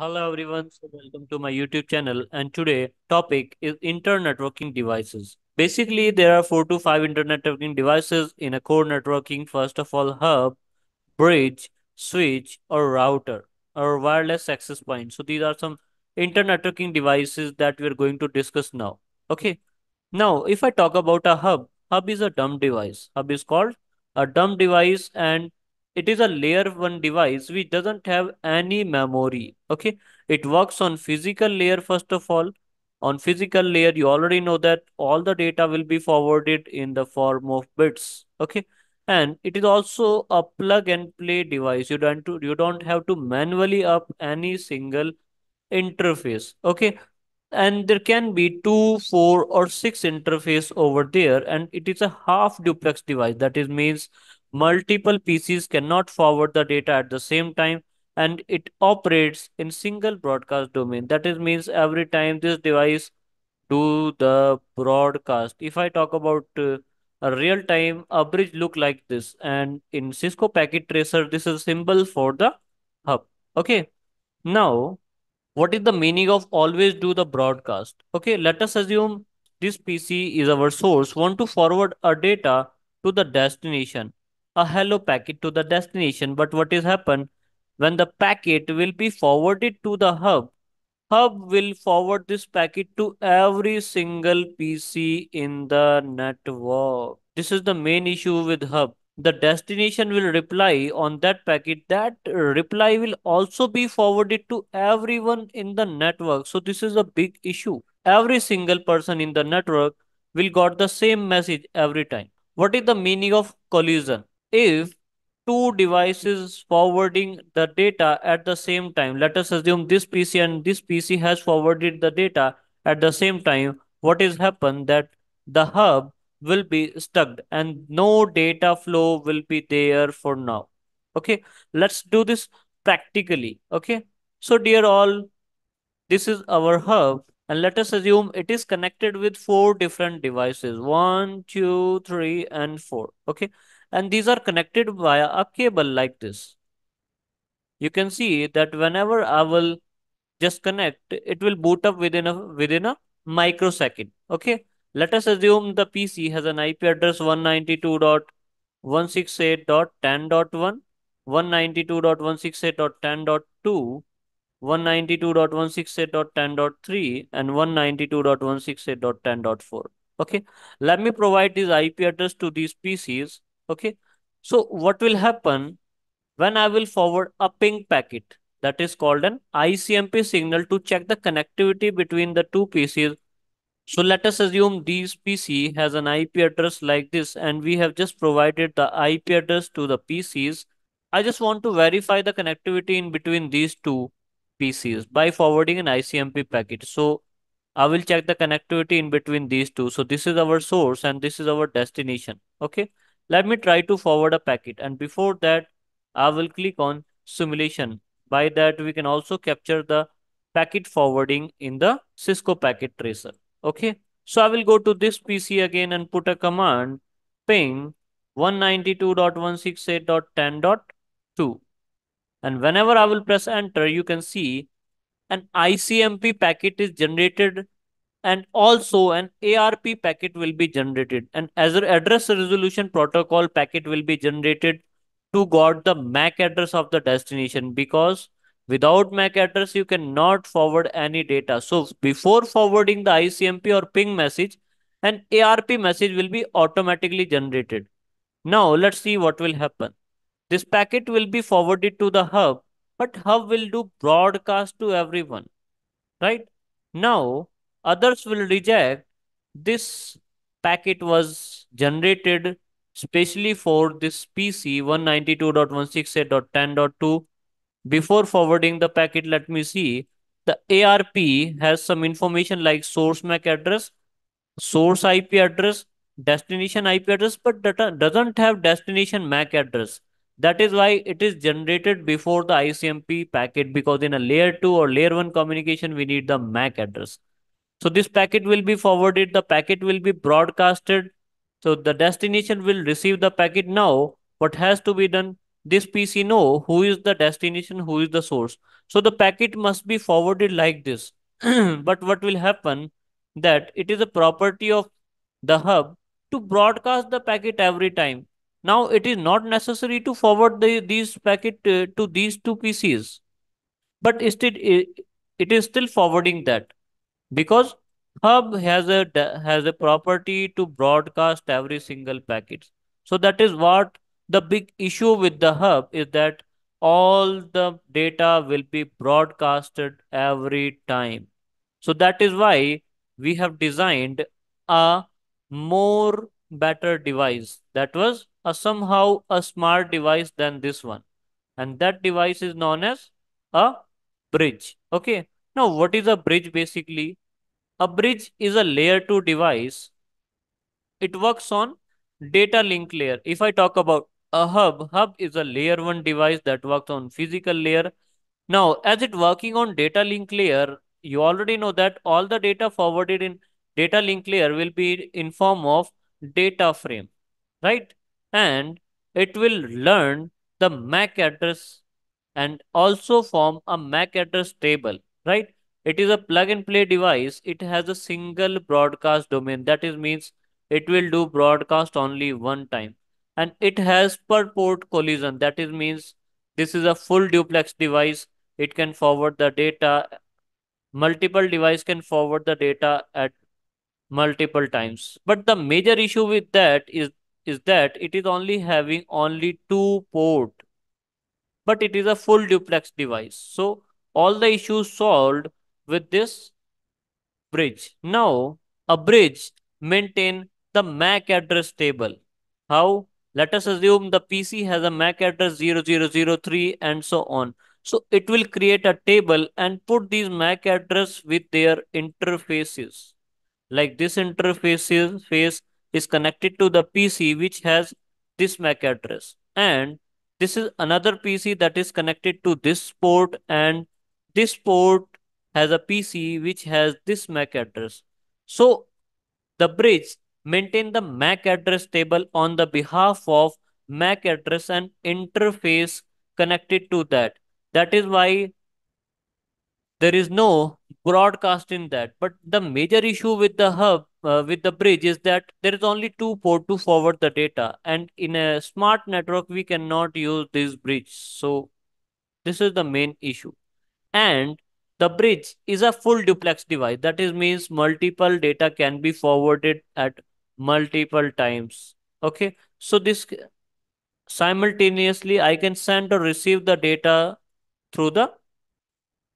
Hello everyone, so welcome to my YouTube channel, and today topic is internetworking devices. Basically, there are 4 to 5 internetworking devices in a core networking. First of all, hub, bridge, switch or router or wireless access point. So these are some internetworking devices that we are going to discuss now. Okay. Now, if I talk about a hub, hub is a dumb device. Hub is called a dumb device, and it is a layer 1 device which doesn't have any memory. Okay. It works on physical layer first of all. On physical layer, you already know that all the data will be forwarded in the form of bits. Okay. And it is also a plug and play device. You don't have to manually up any single interface. Okay. And there can be 2, 4 or 6 interface over there. And it is a half duplex device. That is means multiple PCs cannot forward the data at the same time, and it operates in single broadcast domain. That is means every time this device do the broadcast. If I talk about a real time, a bridge look like this, and in Cisco Packet Tracer, this is symbol for the hub. Okay. Now, what is the meaning of always do the broadcast? Okay. Let us assume this PC is our source, want to forward our data to the destination. A hello packet to the destination, but what is happen when the packet will be forwarded to the hub? Hub will forward this packet to every single PC in the network. This is the main issue with hub. The destination will reply on that packet. That reply will also be forwarded to everyone in the network. So this is a big issue. Every single person in the network will got the same message every time. What is the meaning of collision? If 2 devices forwarding the data at the same time, let us assume this PC and this PC has forwarded the data at the same time, what is happen that the hub will be stuck and no data flow will be there for now. Okay, let's do this practically. Okay, so dear all, this is our hub, and let us assume it is connected with 4 different devices, 1, 2, 3 and 4. Okay. And these are connected via a cable like this. You can see that whenever I will just connect, it will boot up within a microsecond. Okay. Let us assume the PC has an IP address 192.168.10.1, 192.168.10.2, 192.168.10.3 and 192.168.10.4. Okay. Let me provide this IP address to these PCs. Okay, so what will happen when I will forward a ping packet, that is called an ICMP signal, to check the connectivity between the 2 PCs. So let us assume this PC has an IP address like this, and we have just provided the IP address to the PCs. I just want to verify the connectivity in between these 2 PCs by forwarding an ICMP packet. So I will check the connectivity in between these 2. So this is our source and this is our destination. Okay. Let me try to forward a packet, and before that I will click on simulation. By that we can also capture the packet forwarding in the Cisco Packet Tracer. Okay. So I will go to this PC again and put a command ping 192.168.10.2, and whenever I will press enter, you can see an ICMP packet is generated and also an ARP packet will be generated, and as an address resolution protocol packet will be generated to get the MAC address of the destination, because without MAC address you cannot forward any data. So before forwarding the ICMP or ping message, an ARP message will be automatically generated. Now let's see what will happen. This packet will be forwarded to the hub, but hub will do broadcast to everyone, right? Now others will reject. This packet was generated specially for this PC 192.168.10.2. Before forwarding the packet, let me see. The ARP has some information like source MAC address, source IP address, destination IP address, but data doesn't have destination MAC address. That is why it is generated before the ICMP packet, because in a layer 2 or layer 1 communication, we need the MAC address. So this packet will be forwarded, the packet will be broadcasted. So the destination will receive the packet. Now, what has to be done? this PC know who is the destination, who is the source. So the packet must be forwarded like this. But what will happen that it is a property of the hub to broadcast the packet every time. Now it is not necessary to forward these packet to these two PCs, but it is still forwarding that, because hub has a property to broadcast every single packet. So that is what the big issue with the hub is, that all the data will be broadcasted every time. So that is why we have designed a more better device, that was somehow a smart device than this one, and that device is known as a bridge. Okay, now what is a bridge? Basically, a bridge is a layer 2 device. It works on data link layer. If I talk about a hub is a layer 1 device that works on physical layer. Now as it working on data link layer, you already know that all the data forwarded in data link layer will be in form of data frame, right? And it will learn the MAC address and also form a MAC address table, right? It is a plug and play device. It has a single broadcast domain. That is means it will do broadcast only one time, and it has per port collision. That is means this is a full duplex device. It can forward the data. Multiple device can forward the data at multiple times. But the major issue with that is that it is only having only 2 port, but it is a full duplex device. So all the issues solved with this bridge. Now a bridge maintain the MAC address table. How? Let us assume the PC has a MAC address 0003 and so on. So it will create a table and put these MAC address with their interfaces. Like this interface is connected to the PC which has this MAC address, and this is another PC that is connected to this port, and this port has a PC which has this MAC address. So the bridge maintains the MAC address table on the behalf of MAC address and interface connected to that. That is why there is no broadcast in that. But the major issue with the hub, with the bridge, is that there is only 2 ports to forward the data, and in a smart network we cannot use this bridge. So this is the main issue. And the bridge is a full duplex device. That is means multiple data can be forwarded at multiple times. Okay, so this simultaneously I can send or receive the data through the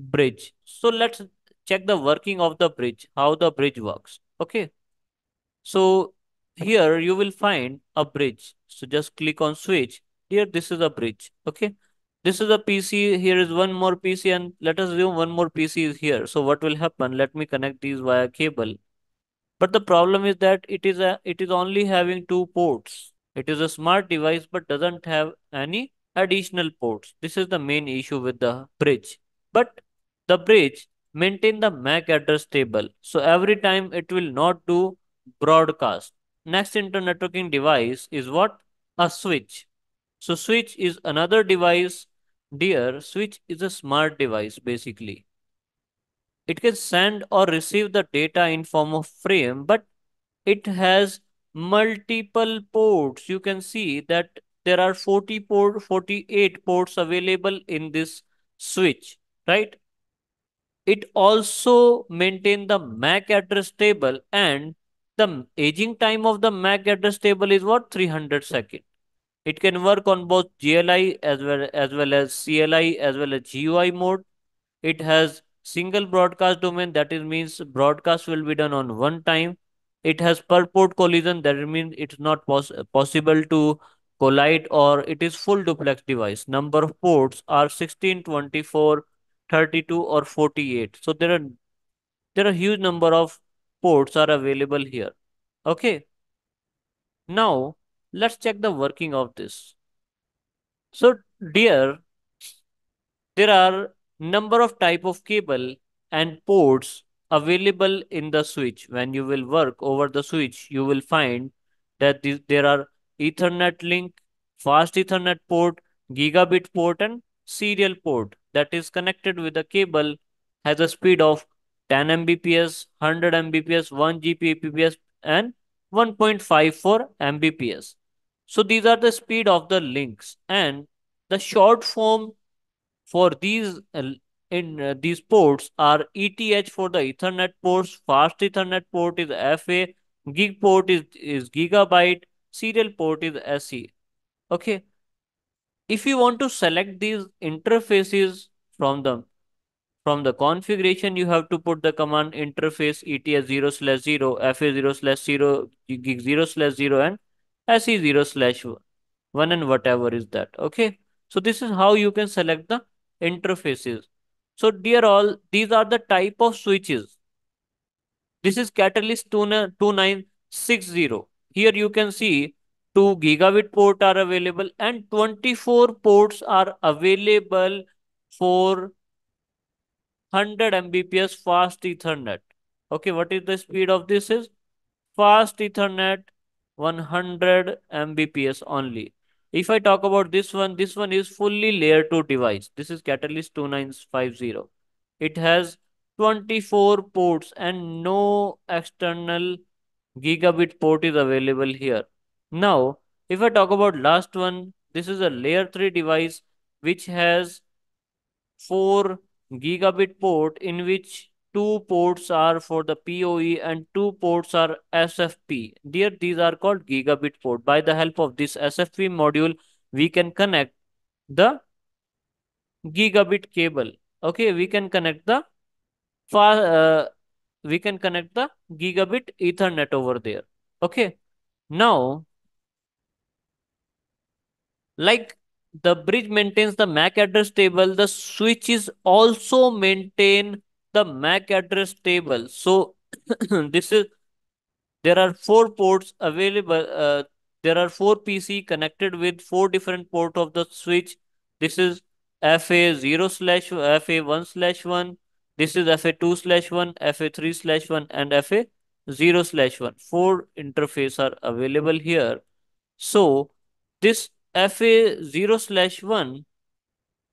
bridge. So let's check the working of the bridge, how the bridge works. Okay, so here you will find a bridge. So just click on switch. Here this is a bridge. Okay, this is a PC. Here is one more PC, and let us assume one more PC is here. So what will happen? Let me connect these via cable. But the problem is that it is only having 2 ports. It is a smart device but doesn't have any additional ports. This is the main issue with the bridge. But the bridge maintain the MAC address table. So every time it will not do broadcast. Next internetworking device is what? A switch. So switch is another device. Dear, switch is a smart device basically. It can send or receive the data in form of frame, but it has multiple ports. You can see that there are 48 ports available in this switch, right? It also maintains the MAC address table, and the aging time of the MAC address table is what? 300 seconds. It can work on both GLI as well as CLI as well as GUI mode. It has single broadcast domain. That is means broadcast will be done on one time. It has per port collision. That means it's not possible to collide, or it is full duplex device. Number of ports are 16, 24, 32 or 48. So there are huge number of ports are available here. Okay. Now let's check the working of this. So dear, there are number of type of cable and ports available in the switch. When you will work over the switch, you will find that there are Ethernet link, fast Ethernet port, gigabit port and serial port that is connected with the cable has a speed of 10 Mbps, 100 Mbps, 1 Gbps and 1.54 Mbps. So these are the speed of the links, and the short form for these these ports are ETH for the Ethernet ports, fast Ethernet port is FA, gig port is gigabyte, serial port is SE. Okay. If you want to select these interfaces from the configuration, you have to put the command interface ETH 0/0, FA 0/0, gig 0/0 and SE 0/1 and whatever is that. Okay. So this is how you can select the interfaces. So dear all, these are the type of switches. This is Catalyst 2960. Here you can see 2 gigabit ports are available and 24 ports are available for 100 Mbps fast Ethernet. Okay, what is the speed of this is? Fast Ethernet 100 Mbps only. If I talk about this one is fully layer 2 device. This is Catalyst 2950. It has 24 ports and no external gigabit port is available here. Now, if I talk about last one, this is a layer 3 device which has 4 gigabit port in which 2 ports are for the PoE and 2 ports are SFP. Dear, these are called gigabit port. By the help of this SFP module, we can connect the gigabit cable. Okay, we can connect the gigabit Ethernet over there. Okay, now like the bridge maintains the MAC address table, the switches also maintain the MAC address table. So this is, there are 4 ports available. There are 4 PC connected with 4 different ports of the switch. This is FA 0/FA 1/1. This is FA 2/1, FA 3/1 and FA 0/1. 4 interfaces are available here. So this FA 0/1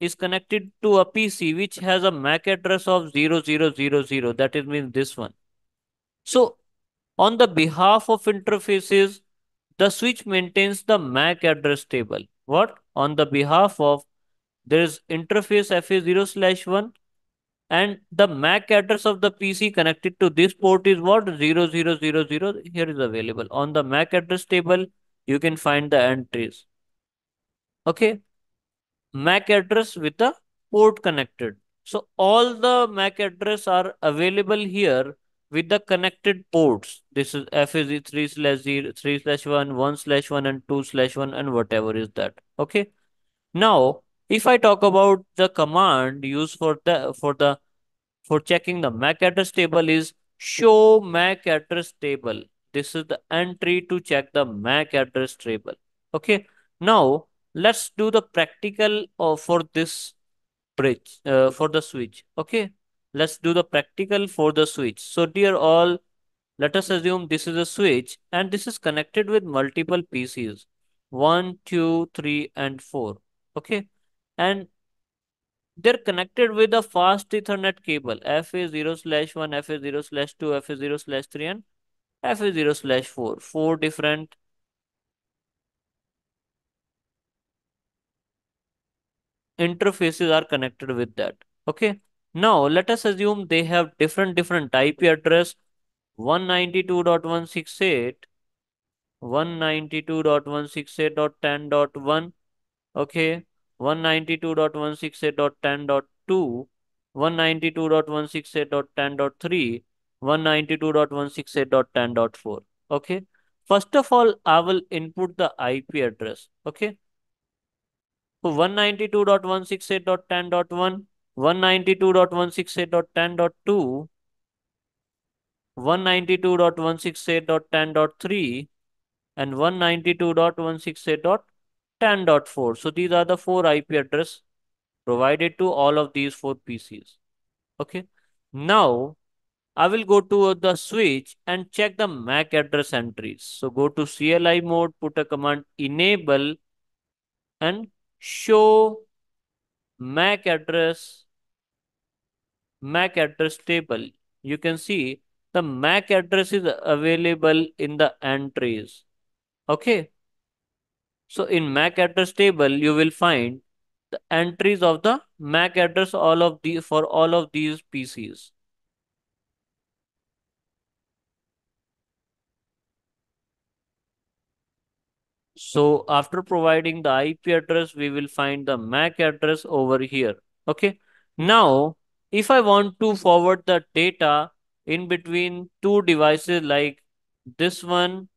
is connected to a PC which has a MAC address of 0000. That is means this one. So on the behalf of interfaces, the switch maintains the MAC address table. What? On the behalf of, there is interface FA 0/1 and the MAC address of the PC connected to this port is what? 0000 here is available. On the MAC address table, you can find the entries. Okay. MAC address with the port connected. So all the MAC address are available here with the connected ports. This is FA 3/1, 1/1 and 2/1 and whatever is that. Okay. Now, if I talk about the command used for checking the MAC address table is show MAC address table. This is the entry to check the MAC address table. Okay. Now, let's do the practical for this bridge, for the switch. Okay, let's do the practical for the switch. So dear all, let us assume this is a switch and this is connected with multiple PCs. 1, 2, 3 and 4. Okay, and they're connected with a fast Ethernet cable. FA 0/1, FA 0/2, FA 0/3 and FA 0/4. 4 different interfaces are connected with that. Okay. Now let us assume they have different IP address. 192.168, 192.168.10.1, okay, 192.168.10.2, 192.168.10.3, 192.168.10.4. Okay. First of all, I will input the IP address. Okay. So 192.168.10.1, 192.168.10.2, 192.168.10.3, and 192.168.10.4. So these are the 4 IP addresses provided to all of these 4 PCs. Okay. Now I will go to the switch and check the MAC address entries. So go to CLI mode, put a command enable and show MAC address table. You can see the MAC address is available in the entries. Okay. So in MAC address table, you will find the entries of the MAC address for all of these PCs. So after providing the IP address, we will find the MAC address over here. Okay. Now, if I want to forward the data in between two devices like this one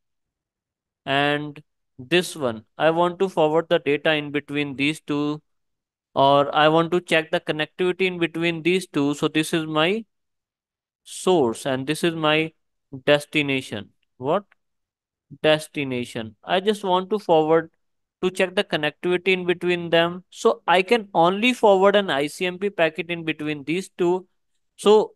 and this one, I want to forward the data in between these two, or I want to check the connectivity in between these two. So this is my source and this is my destination. What? Destination. I just want to forward to check the connectivity in between them. So I can only forward an ICMP packet in between these two. So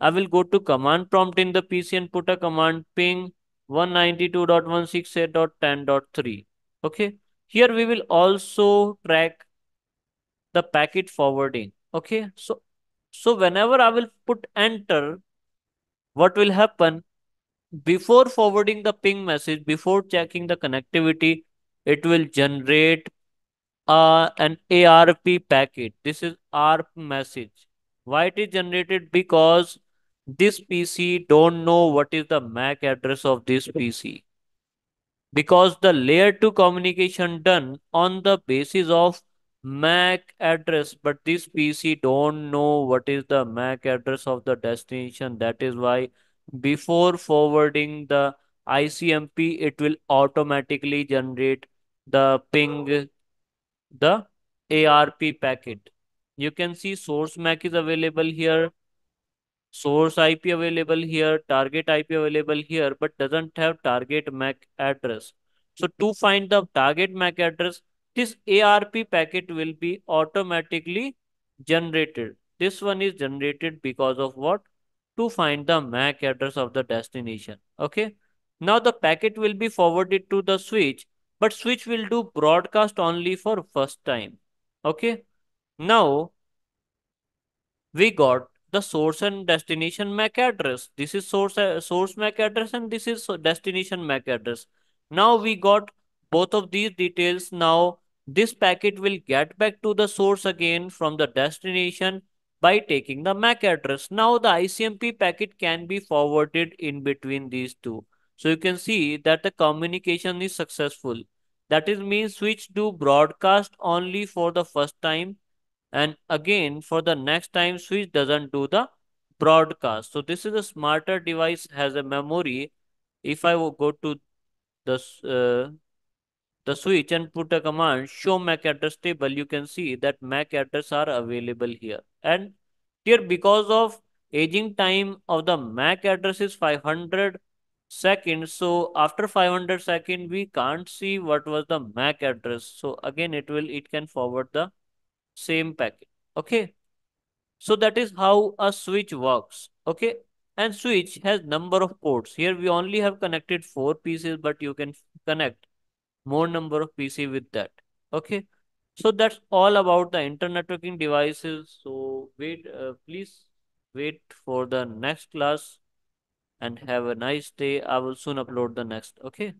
I will go to command prompt in the PC and put a command ping 192.168.10.3. Okay. Here we will also track the packet forwarding. Okay. So whenever I will put enter, what will happen? Before forwarding the ping message, before checking the connectivity, it will generate an ARP packet. This is ARP message. Why it is generated? Because this PC don't know what is the MAC address of this PC. Because the layer 2 communication done on the basis of MAC address, but this PC don't know what is the MAC address of the destination. That is why before forwarding the ICMP, it will automatically generate the ping, the ARP packet. You can see source MAC is available here, source IP available here, target IP available here, but doesn't have target MAC address. So to find the target MAC address, this ARP packet will be automatically generated. This one is generated because of what? To find the MAC address of the destination. Okay. Now the packet will be forwarded to the switch, but switch will do broadcast only for first time. Okay. Now we got the source and destination MAC address. This is source MAC address and this is destination MAC address. Now we got both of these details. Now this packet will get back to the source again from the destination by taking the MAC address. Now the ICMP packet can be forwarded in between these two. So you can see that the communication is successful. That is means switch do broadcast only for the first time, and again for the next time switch doesn't do the broadcast. So this is a smarter device, has a memory. If I will go to the switch and put a command show MAC address table, you can see that MAC address are available here. And here because of aging time of the MAC address is 500 seconds. So after 500 seconds, we can't see what was the MAC address. So again, it can forward the same packet. Okay. So that is how a switch works. Okay. And switch has number of ports. Here we only have connected 4 pieces, but you can connect more number of PC with that. Okay. So that's all about the internetworking devices. So please wait for the next class and have a nice day. I will soon upload the next. Okay.